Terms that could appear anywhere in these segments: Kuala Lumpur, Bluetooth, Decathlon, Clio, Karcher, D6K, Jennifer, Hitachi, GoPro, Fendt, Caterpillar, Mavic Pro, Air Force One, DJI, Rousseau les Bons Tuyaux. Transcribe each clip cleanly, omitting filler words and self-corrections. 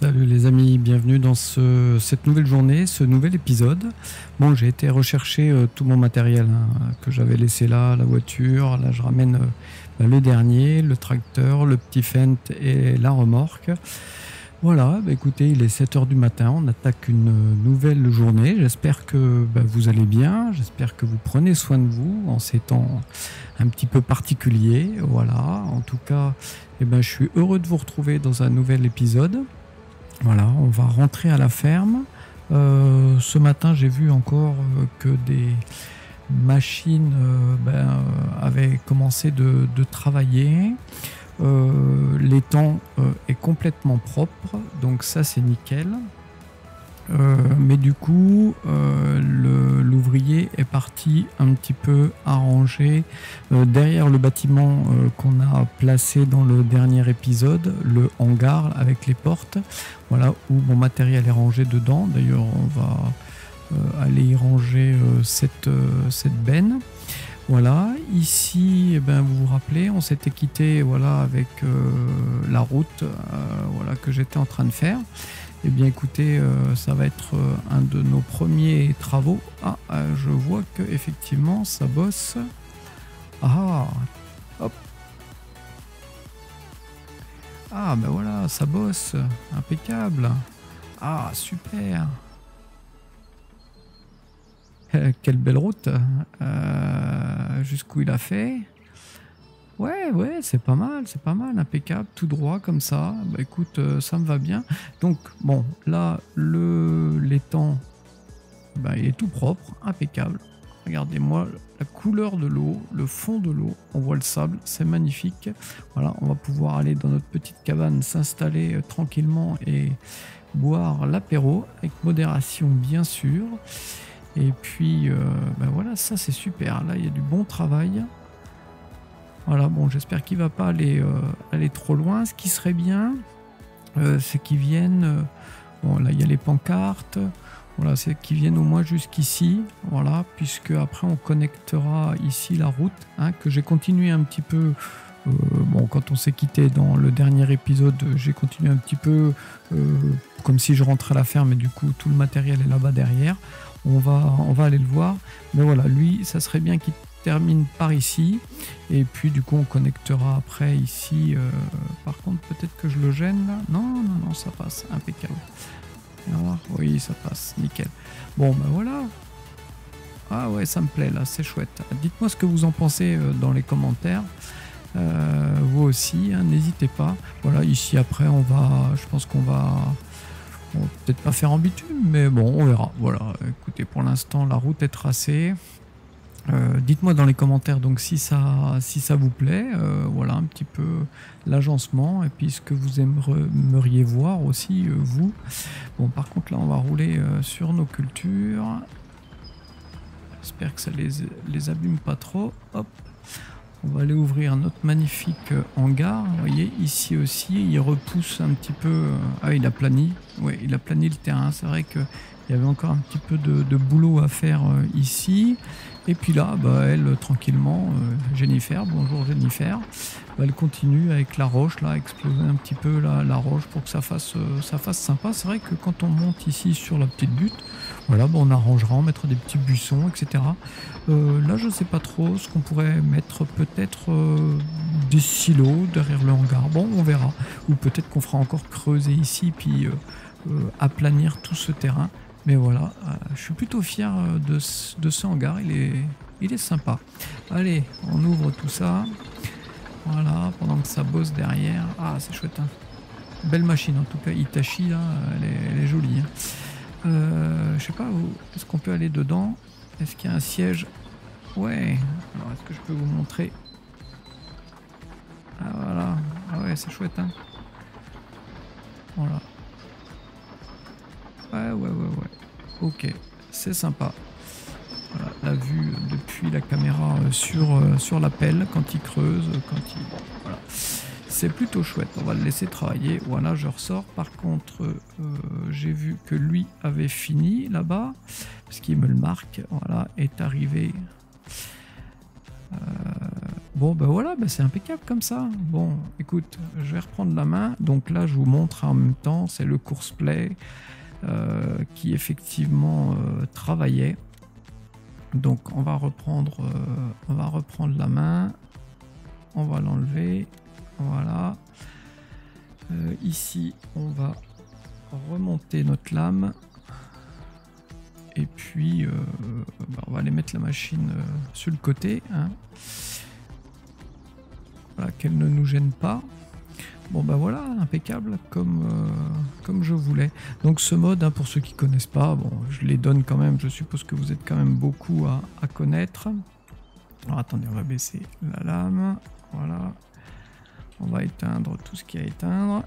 Salut les amis, bienvenue dans cette nouvelle journée, ce nouvel épisode. Bon, j'ai été rechercher tout mon matériel que j'avais laissé là, la voiture. Là, je ramène le dernier, le tracteur, le petit Fendt et la remorque. Voilà, bah écoutez, il est 7 h du matin, on attaque une nouvelle journée. J'espère que vous allez bien, j'espère que vous prenez soin de vous en ces temps un petit peu particuliers. Voilà, en tout cas, je suis heureux de vous retrouver dans un nouvel épisode. Voilà, on va rentrer à la ferme. Ce matin, j'ai vu encore que des machines avaient commencé de travailler. L'étang est complètement propre, donc ça c'est nickel, mais du coup l'ouvrier est parti un petit peu arranger derrière le bâtiment qu'on a placé dans le dernier épisode, le hangar avec les portes, voilà où mon matériel est rangé dedans. D'ailleurs on va aller y ranger cette benne. Voilà, ici, vous vous rappelez, on s'était quitté voilà, avec la route voilà, que j'étais en train de faire. Eh bien, écoutez, ça va être un de nos premiers travaux. Ah, je vois que effectivement, ça bosse. Ah, hop. Ah, ben voilà, ça bosse. Impeccable. Ah, super. Quelle belle route, jusqu'où il a fait. Ouais, c'est pas mal, impeccable, tout droit comme ça. Bah écoute, ça me va bien. Donc bon, là, l'étang, il est tout propre, impeccable. Regardez-moi la couleur de l'eau, le fond de l'eau, on voit le sable, c'est magnifique. Voilà, on va pouvoir aller dans notre petite cabane, s'installer tranquillement et boire l'apéro, avec modération bien sûr. Et puis voilà, ça c'est super, là il y a du bon travail. Voilà, bon, j'espère qu'il va pas aller trop loin. Ce qui serait bien, c'est qu'ils viennent, bon là il y a les pancartes, voilà, c'est qu'ils viennent au moins jusqu'ici, voilà, puisque après on connectera ici la route, hein, que j'ai continué un petit peu. Bon, quand on s'est quitté dans le dernier épisode, j'ai continué un petit peu comme si je rentrais à la ferme, et du coup tout le matériel est là-bas derrière. On va aller le voir, mais voilà, lui, ça serait bien qu'il termine par ici, et puis du coup on connectera après ici. Par contre, peut-être que je le gêne là. Non, ça passe, impeccable. Alors, oui, ça passe, nickel. Bon, ben voilà. Ah ouais, ça me plaît là, c'est chouette. Dites-moi ce que vous en pensez dans les commentaires. Vous aussi, hein, n'hésitez pas. Voilà, ici après je pense qu'on va peut-être pas faire en bitume, mais bon, on verra. Voilà, écoutez, pour l'instant la route est tracée. Dites-moi dans les commentaires donc si ça vous plaît, voilà un petit peu l'agencement, et puis ce que vous aimeriez voir aussi, vous. Bon, par contre là on va rouler sur nos cultures. J'espère que ça les abîme pas trop. Hop. On va aller ouvrir notre magnifique hangar. Vous voyez, ici aussi, il repousse un petit peu. Ah, il a plani. Oui, il a plani le terrain. C'est vrai qu'il y avait encore un petit peu de boulot à faire ici. Et puis là, elle, tranquillement, Jennifer, bonjour Jennifer, elle continue avec la roche, là, exploser un petit peu la roche pour que ça fasse sympa. C'est vrai que quand on monte ici sur la petite butte, voilà, on arrangera, on mettra des petits buissons, etc. Là, je ne sais pas trop ce qu'on pourrait mettre, peut-être des silos derrière le hangar. Bon, on verra. Ou peut-être qu'on fera encore creuser ici, puis aplanir tout ce terrain. Mais voilà, je suis plutôt fier de ce hangar, il est sympa. Allez, on ouvre tout ça. Voilà, pendant que ça bosse derrière. Ah, c'est chouette, hein. Belle machine, en tout cas, Hitachi, là, elle est jolie, hein. Je sais pas, est-ce qu'on peut aller dedans? Est-ce qu'il y a un siège? Ouais, alors est-ce que je peux vous montrer? Ah, voilà, ah ouais, c'est chouette, hein. Voilà. Ouais. Ok, c'est sympa. Voilà, la vue depuis la caméra sur la pelle, quand il creuse, quand il... Voilà. c'est plutôt chouette. On va le laisser travailler. Voilà, je ressors. Par contre, j'ai vu que lui avait fini là-bas, parce qu'il me le marque. Voilà, est arrivé. Bon, ben voilà, ben c'est impeccable comme ça. Bon, écoute, je vais reprendre la main. Donc là, je vous montre en même temps, c'est le course play qui effectivement travaillait. Donc on va reprendre la main. On va l'enlever. Voilà. Ici, on va remonter notre lame. Et puis, bah, on va aller mettre la machine sur le côté. Hein. Voilà, qu'elle ne nous gêne pas. Bon ben voilà, impeccable comme, comme je voulais. Donc ce mode, hein, pour ceux qui ne connaissent pas, bon, je les donne quand même, je suppose que vous êtes quand même beaucoup à connaître. Alors attendez, on va baisser la lame, voilà. On va éteindre tout ce qui a à éteindre.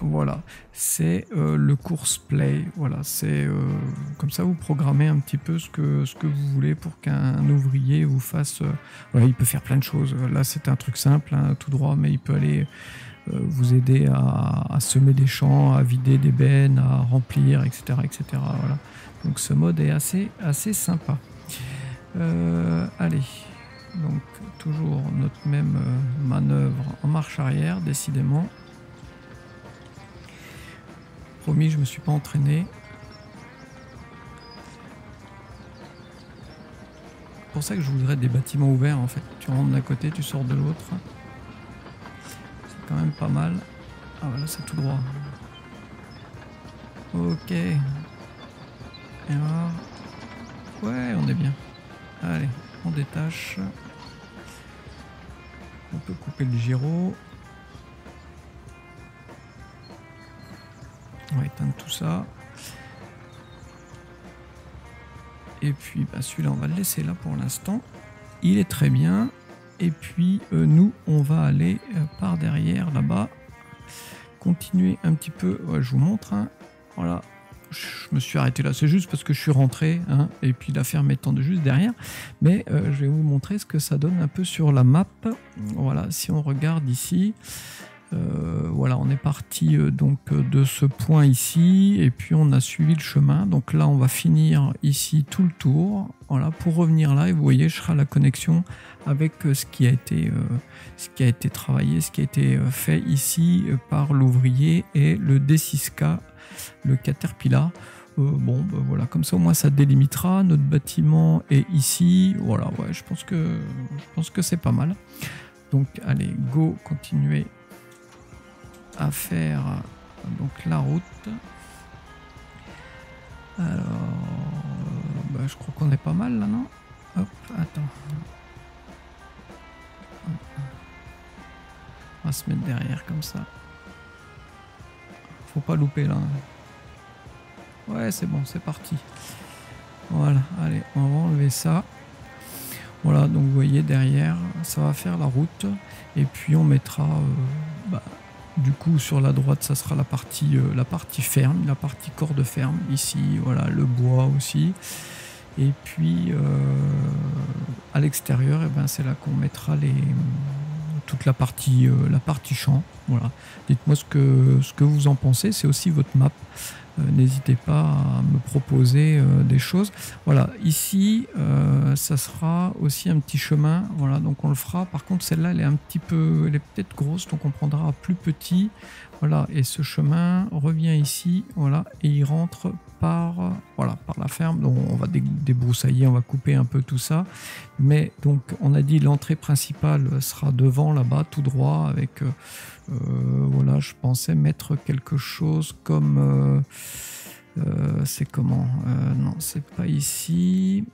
Voilà, c'est le course play. Voilà, c'est comme ça vous programmez un petit peu ce que vous voulez pour qu'un ouvrier vous fasse. Voilà, il peut faire plein de choses. Là, c'est un truc simple, hein, tout droit, mais il peut aller vous aider à semer des champs, à vider des bennes, à remplir, etc., etc. Voilà. Donc, ce mode est assez sympa. Allez. Donc, toujours notre même manœuvre en marche arrière, décidément. Promis, je me suis pas entraîné. C'est pour ça que je voudrais des bâtiments ouverts en fait. Tu rentres d'un côté, tu sors de l'autre. C'est quand même pas mal. Ah voilà, c'est tout droit. Ok. Erreur. Ouais, on est bien. Allez, on détache. On peut couper le gyro. On va éteindre tout ça. Et puis bah celui-là, on va le laisser là pour l'instant. Il est très bien. Et puis nous, on va aller par derrière là-bas. Continuer un petit peu. Ouais, je vous montre. Hein. Voilà. Je me suis arrêté là. C'est juste parce que je suis rentré. Hein, et puis la ferme étant de juste derrière. Mais je vais vous montrer ce que ça donne un peu sur la map. Voilà. Si on regarde ici. Voilà, on est parti donc de ce point ici et puis on a suivi le chemin. Donc là, on va finir ici tout le tour. Voilà, pour revenir là, et vous voyez, je serai à la connexion avec ce qui a été travaillé, ce qui a été fait ici par l'ouvrier et le D6K, le Caterpillar. Bon, bah, voilà, comme ça au moins ça délimitera. Notre bâtiment est ici. Voilà, ouais, je pense que c'est pas mal. Donc allez, go, continuez à faire donc la route. Alors bah, je crois qu'on est pas mal là, non? Hop, attends, on va se mettre derrière comme ça, faut pas louper là. Ouais, c'est bon, c'est parti. Voilà, allez, on va enlever ça. Voilà, donc vous voyez derrière ça va faire la route et puis on mettra bah, du coup, sur la droite, ça sera la partie ferme, la partie corps de ferme. Ici, voilà, le bois aussi. Et puis, à l'extérieur, eh ben, c'est là qu'on mettra toute la partie champ. Voilà. Dites-moi ce que vous en pensez. C'est aussi votre map. N'hésitez pas à me proposer des choses. Voilà, ici, ça sera aussi un petit chemin. Voilà, donc on le fera. Par contre, celle-là, elle est peut-être grosse, donc on prendra plus petit. Voilà, et ce chemin revient ici. Voilà, et il rentre par la ferme. Donc on va débroussailler, on va couper un peu tout ça. Mais donc, on a dit l'entrée principale sera devant là-bas, tout droit, avec. Voilà, je pensais mettre quelque chose comme c'est comment non, c'est pas ici.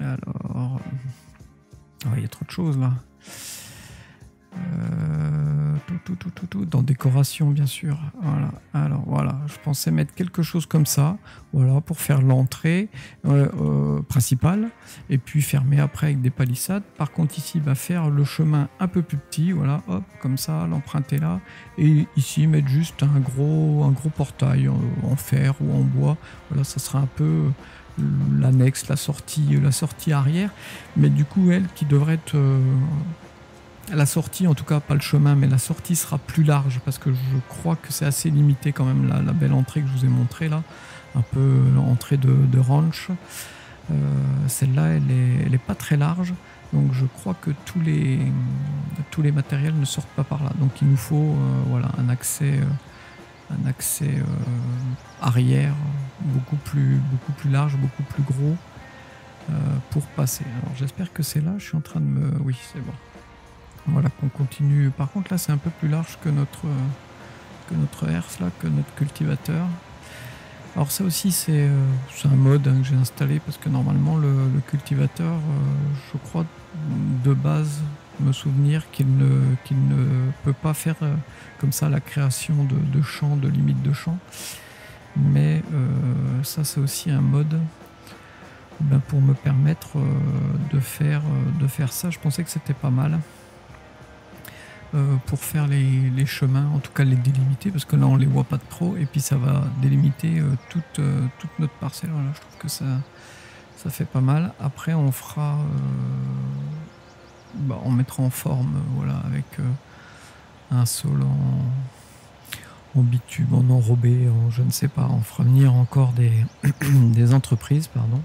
Alors, oh, il y a trop de choses là. Tout dans décoration bien sûr. Voilà. Alors voilà, je pensais mettre quelque chose comme ça. Voilà, pour faire l'entrée principale et puis fermer après avec des palissades. Par contre ici, bah, faire le chemin un peu plus petit. Voilà, hop, comme ça, l'emprunter là. Et ici mettre juste un gros portail en fer ou en bois. Voilà, ça sera un peu l'annexe, la sortie arrière. Mais du coup, elle qui devrait être la sortie, en tout cas pas le chemin, mais la sortie sera plus large parce que je crois que c'est assez limité quand même la belle entrée que je vous ai montrée là, un peu l'entrée de ranch. Celle-là, elle est pas très large, donc je crois que tous les matériels ne sortent pas par là. Donc il nous faut voilà, un accès arrière beaucoup plus large, beaucoup plus gros pour passer. Alors j'espère que c'est là, je suis en train de me... Oui, c'est bon. Voilà, qu'on continue. Par contre là c'est un peu plus large que notre herse, là, que notre cultivateur. Alors ça aussi c'est un mode hein, que j'ai installé parce que normalement le cultivateur, je crois de base me souvenir qu'il ne peut pas faire comme ça la création de champs, de limites de champs. Mais ça c'est aussi un mode ben, pour me permettre de faire ça. Je pensais que c'était pas mal pour faire les chemins, en tout cas les délimiter, parce que là on les voit pas trop et puis ça va délimiter toute notre parcelle. Voilà, je trouve que ça fait pas mal. Après on fera... bah, on mettra en forme voilà, avec un sol en bitume, en enrobé, en je ne sais pas. On fera venir encore des entreprises pardon,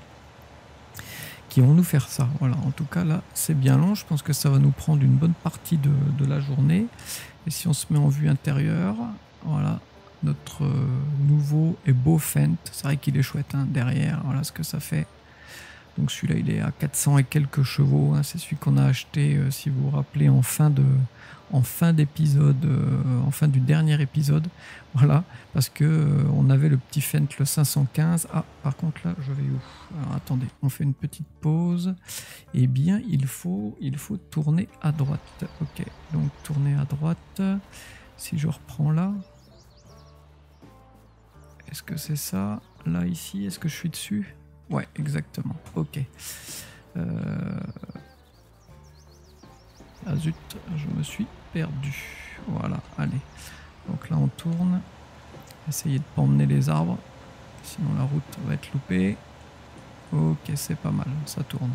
qui vont nous faire ça. Voilà. En tout cas là c'est bien long, je pense que ça va nous prendre une bonne partie de la journée. Et si on se met en vue intérieure, voilà notre nouveau et beau Fendt. C'est vrai qu'il est chouette hein, derrière, voilà ce que ça fait. Donc celui-là il est à 400 et quelques chevaux, hein. C'est celui qu'on a acheté si vous vous rappelez en fin du dernier épisode, voilà, parce que on avait le petit Fendt le 515. Ah par contre là je vais où? Alors attendez, on fait une petite pause. Eh bien il faut tourner à droite. Ok, donc tourner à droite. Si je reprends là, est-ce que c'est ça? Là ici, est-ce que je suis dessus? Ouais, exactement. Ok. Ah zut, je me suis perdu. Voilà, allez. Donc là, on tourne. Essayez de ne pas emmener les arbres, sinon la route va être loupée. Ok, c'est pas mal, ça tourne.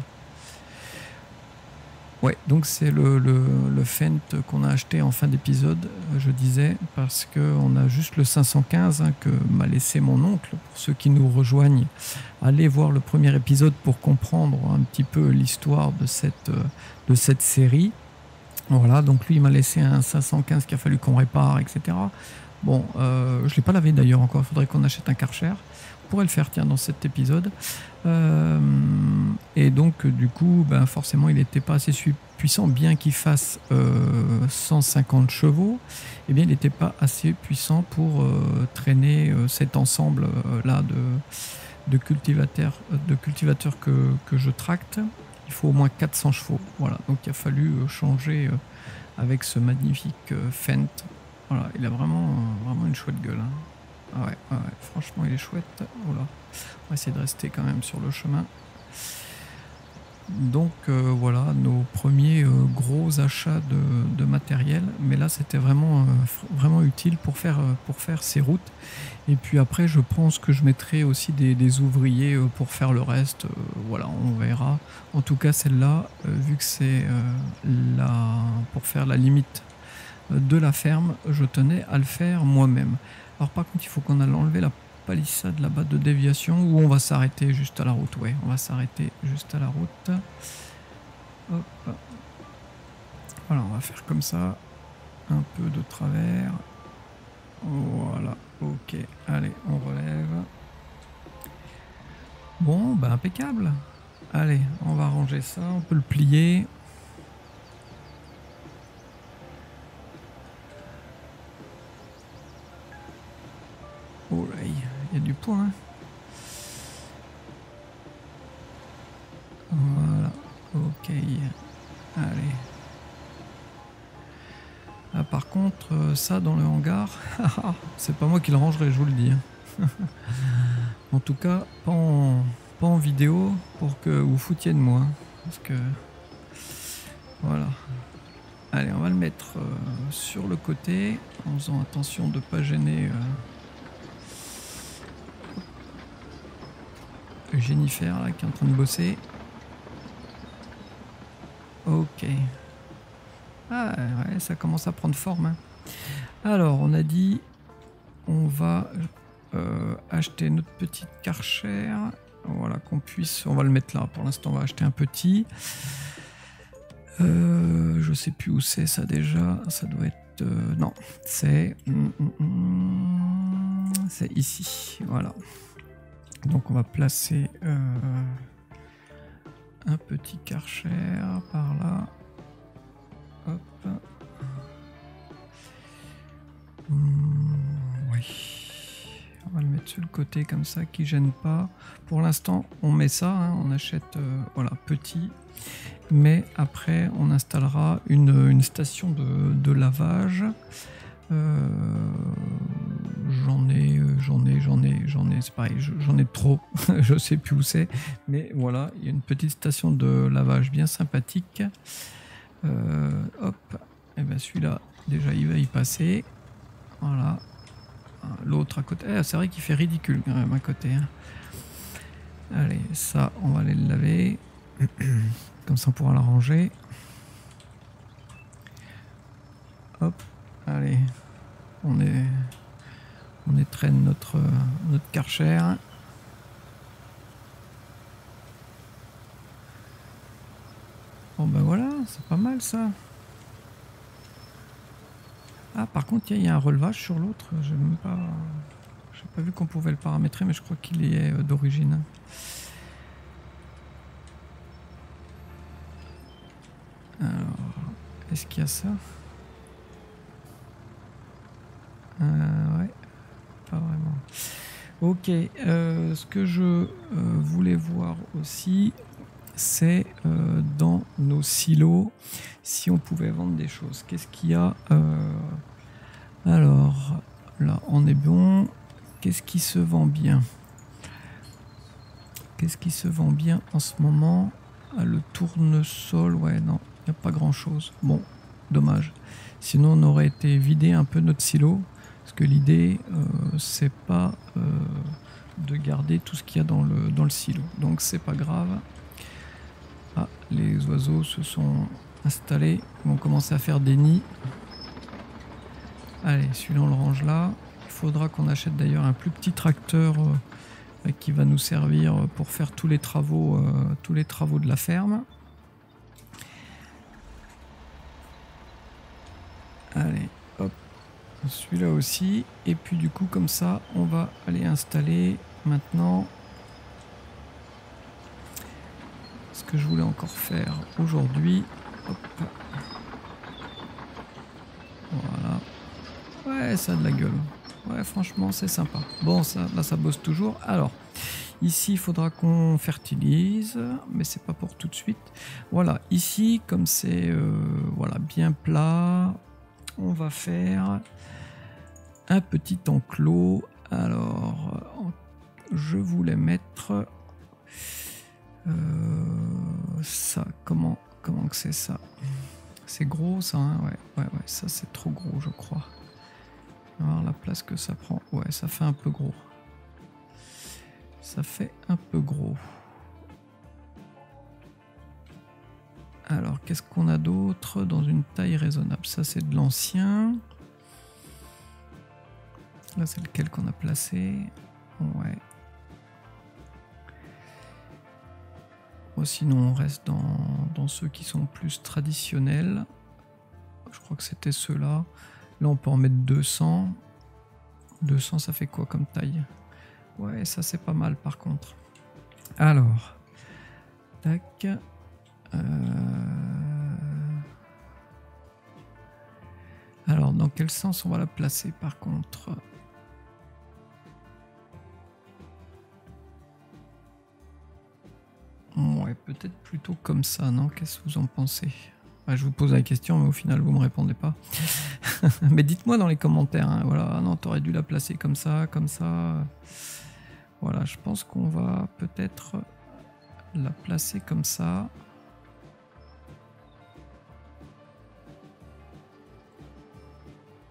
Ouais, donc c'est le Fendt qu'on a acheté en fin d'épisode, je disais, parce qu'on a juste le 515 hein, que m'a laissé mon oncle. Pour ceux qui nous rejoignent, allez voir le premier épisode pour comprendre un petit peu l'histoire de cette série. Voilà, donc lui il m'a laissé un 515 qu'il a fallu qu'on répare, etc. Bon, je ne l'ai pas lavé d'ailleurs encore, il faudrait qu'on achète un Karcher. On pourrait le faire tiens dans cet épisode. Et donc du coup ben, forcément il n'était pas assez puissant, bien qu'il fasse 150 chevaux, et eh bien il n'était pas assez puissant pour traîner cet ensemble là de cultivateurs que je tracte. Il faut au moins 400 chevaux. Voilà, donc il a fallu changer avec ce magnifique Fendt. Voilà, il a vraiment une chouette gueule hein. Ah ouais, ouais, franchement il est chouette. Oh là. On va essayer de rester quand même sur le chemin. Donc voilà nos premiers gros achats de matériel. Mais là c'était vraiment utile pour faire ces routes. Et puis après je pense que je mettrai aussi des ouvriers pour faire le reste. Voilà, on verra. En tout cas celle-là, vu que c'est pour faire la limite de la ferme, je tenais à le faire moi-même. Alors par contre il faut qu'on aille enlever la palissade là-bas de déviation, ou on va s'arrêter juste à la route. Ouais, on va s'arrêter juste à la route. Hop. Voilà, on va faire comme ça, un peu de travers. Voilà, ok. Allez, on relève. Bon, bah impeccable. Allez, on va ranger ça, on peut le plier. Oh là, il y a du poids. Hein. Voilà, ok. Allez. Ah, par contre, ça dans le hangar, c'est pas moi qui le rangerai, je vous le dis. En tout cas, pas en vidéo pour que vous foutiez de moi. Hein, parce que. Voilà. Allez, on va le mettre sur le côté en faisant attention de ne pas gêner. Jennifer là qui est en train de bosser. Ok. Ah ouais, ça commence à prendre forme. Hein. Alors, on a dit, on va acheter notre petite Karcher. Voilà, qu'on puisse... On va le mettre là. Pour l'instant, on va acheter un petit. Je sais plus où c'est ça déjà. Ça doit être... non, c'est... c'est ici. Voilà. Donc, on va placer un petit Karcher par là. Hop. Oui. On va le mettre sur le côté comme ça, qui gêne pas. Pour l'instant, on met ça, hein, on achète voilà, petit. Mais après, on installera une station de lavage. J'en ai, c'est pareil, j'en ai trop, je sais plus où c'est. Mais voilà, il y a une petite station de lavage bien sympathique. Hop, et bien celui-là, déjà, il va y passer. Voilà. L'autre à côté, eh, c'est vrai qu'il fait ridicule quand même à côté. Hein. Allez, ça, on va aller le laver. Comme ça, on pourra la ranger. Hop, allez, on étraîne notre Karcher. Bon ben voilà, c'est pas mal ça. Ah, par contre, il y a un relevage sur l'autre. Je n'ai pas vu qu'on pouvait le paramétrer, mais je crois qu'il est d'origine. Alors, est-ce qu'il y a ça? Ouais, pas vraiment. Ok, ce que je voulais voir aussi, c'est dans nos silos, si on pouvait vendre des choses. Qu'est-ce qu'il y a alors, là, on est bon. Qu'est-ce qui se vend bien? Qu'est-ce qui se vend bien en ce moment? Le tournesol, ouais, non, il n'y a pas grand-chose. Bon, dommage. Sinon, on aurait été vidé un peu notre silo, parce que l'idée, c'est pas de garder tout ce qu'il y a dans le silo. Donc, c'est pas grave. Ah, les oiseaux se sont installés, ils vont commencer à faire des nids. Allez, celui-là on le range là. Il faudra qu'on achète d'ailleurs un plus petit tracteur qui va nous servir pour faire tous les travaux de la ferme. Allez, hop, celui-là aussi. Et puis du coup comme ça, on va aller installer maintenant... que je voulais encore faire aujourd'hui. Voilà. Ouais, ça a de la gueule. Ouais, franchement, c'est sympa. Bon, ça, là, ça bosse toujours. Alors, ici, il faudra qu'on fertilise, mais c'est pas pour tout de suite. Voilà, ici, comme c'est voilà, bien plat, on va faire un petit enclos. Alors, je voulais mettre... ça, comment que c'est ça? C'est gros ça, hein? Ouais, ça c'est trop gros je crois. On va voir la place que ça prend. Ouais, ça fait un peu gros. Ça fait un peu gros. Alors, qu'est-ce qu'on a d'autre dans une taille raisonnable? Ça c'est de l'ancien. Là c'est lequel qu'on a placé? Ouais. Sinon on reste dans ceux qui sont plus traditionnels. Je crois que c'était ceux-là. Là on peut en mettre 200. 200 ça fait quoi comme taille? Ouais, ça c'est pas mal par contre. Alors. Tac. Alors dans quel sens on va la placer par contre? Ouais, peut-être plutôt comme ça, non? Qu'est-ce que vous en pensez? Ouais, je vous pose la question, mais au final, vous me répondez pas. Mais dites-moi dans les commentaires. Hein, voilà, ah non, t'aurais dû la placer comme ça, comme ça. Voilà, je pense qu'on va peut-être la placer comme ça.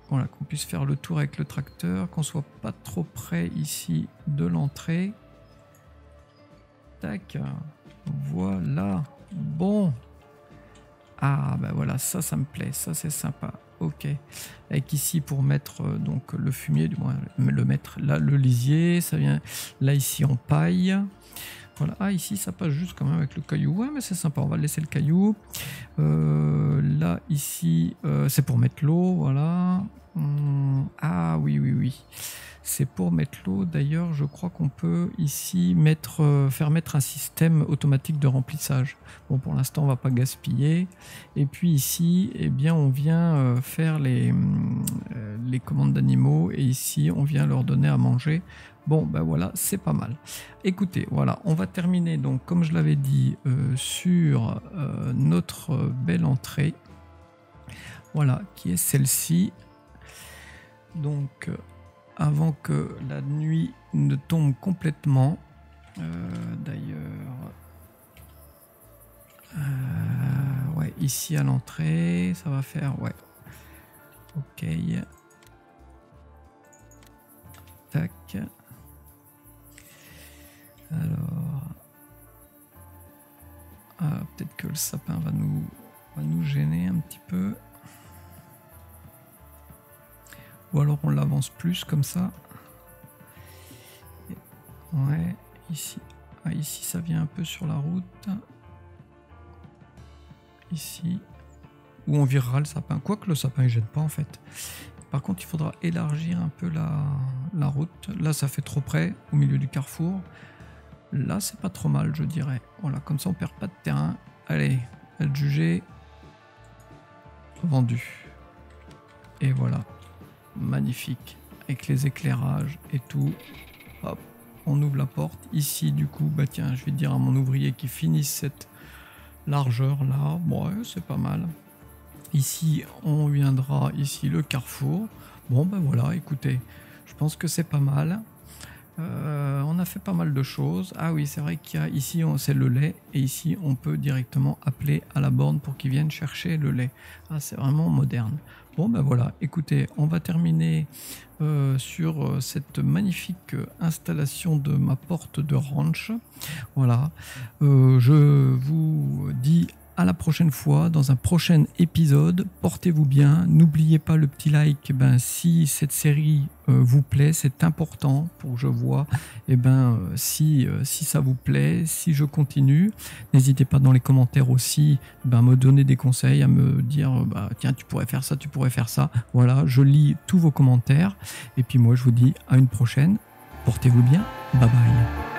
Voilà, qu'on puisse faire le tour avec le tracteur, qu'on soit pas trop près ici de l'entrée. Tac. Voilà, bon, Ah bah voilà, ça ça me plaît, ça c'est sympa. Ok, avec ici pour mettre donc le fumier, du moins le mettre là, le lisier, ça vient là ici en paille. Voilà, ah ici ça passe juste quand même avec le caillou, ouais mais c'est sympa, on va laisser le caillou. Là ici c'est pour mettre l'eau, voilà. Ah oui oui oui, c'est pour mettre l'eau. D'ailleurs je crois qu'on peut ici mettre, faire mettre un système automatique de remplissage. Bon pour l'instant on va pas gaspiller. Et puis ici eh bien on vient faire les commandes d'animaux et ici on vient leur donner à manger. Bon ben voilà, c'est pas mal. Écoutez, voilà, on va terminer donc comme je l'avais dit sur notre belle entrée. Voilà, qui est celle-ci. Donc avant que la nuit ne tombe complètement. D'ailleurs. Ouais, ici à l'entrée, ça va faire. Ouais. Ok. Tac. Alors, ah, peut-être que le sapin va nous gêner un petit peu. Ou alors on l'avance plus comme ça. Ouais, ici. Ah, ici ça vient un peu sur la route. Ici. Ou on virera le sapin. Quoique le sapin ne gêne pas en fait. Par contre, il faudra élargir un peu la route. Là, ça fait trop près, au milieu du carrefour. Là, c'est pas trop mal, je dirais. Voilà, comme ça, on perd pas de terrain. Allez, adjugé. Vendu. Et voilà. Magnifique. Avec les éclairages et tout. Hop, on ouvre la porte. Ici, du coup, bah tiens, je vais dire à mon ouvrier qu'il finisse cette largeur-là. Bon, ouais, c'est pas mal. Ici, on viendra ici le carrefour. Bon, ben voilà, écoutez, je pense que c'est pas mal. On a fait pas mal de choses. Ah oui, c'est vrai qu'il y a ici, c'est le lait, et ici on peut directement appeler à la borne pour qu'ils viennent chercher le lait. Ah, c'est vraiment moderne. Bon ben voilà, écoutez, on va terminer sur cette magnifique installation de ma porte de ranch. Voilà, je vous dis à la prochaine fois, dans un prochain épisode. Portez-vous bien, n'oubliez pas le petit like si cette série vous plaît, c'est important pour que je vois si ça vous plaît, si je continue. N'hésitez pas dans les commentaires aussi me donner des conseils, à me dire tiens tu pourrais faire ça, tu pourrais faire ça. Voilà, je lis tous vos commentaires et puis moi je vous dis à une prochaine, portez-vous bien, bye bye.